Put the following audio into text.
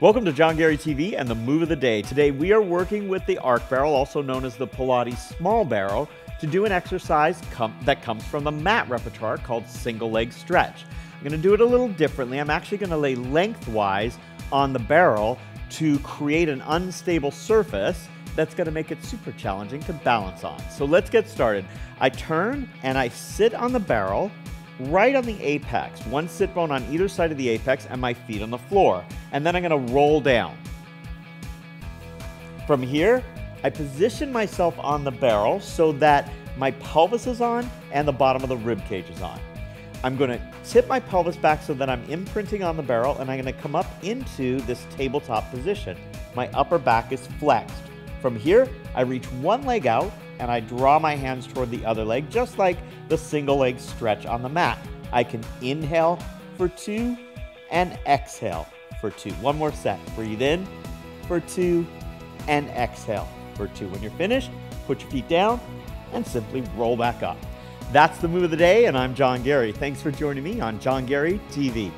Welcome to John Garey TV and the move of the day. Today we are working with the Arc Barrel, also known as the Pilates small barrel, to do an exercise that comes from the mat repertoire called single leg stretch. I'm going to do it a little differently. I'm actually going to lay lengthwise on the barrel to create an unstable surface that's going to make it super challenging to balance on. So let's get started. I turn and I sit on the barrel right on the apex, one sit bone on either side of the apex and my feet on the floor. And then I'm going to roll down. From here, I position myself on the barrel so that my pelvis is on and the bottom of the rib cage is on. I'm going to tip my pelvis back so that I'm imprinting on the barrel, and I'm going to come up into this tabletop position. My upper back is flexed. From here, I reach one leg out and I draw my hands toward the other leg, just like the single leg stretch on the mat. I can inhale for two and exhale for two. One more set. Breathe in for two and exhale for two. When you're finished, put your feet down and simply roll back up. That's the move of the day, and I'm John Garey. Thanks for joining me on John Garey TV.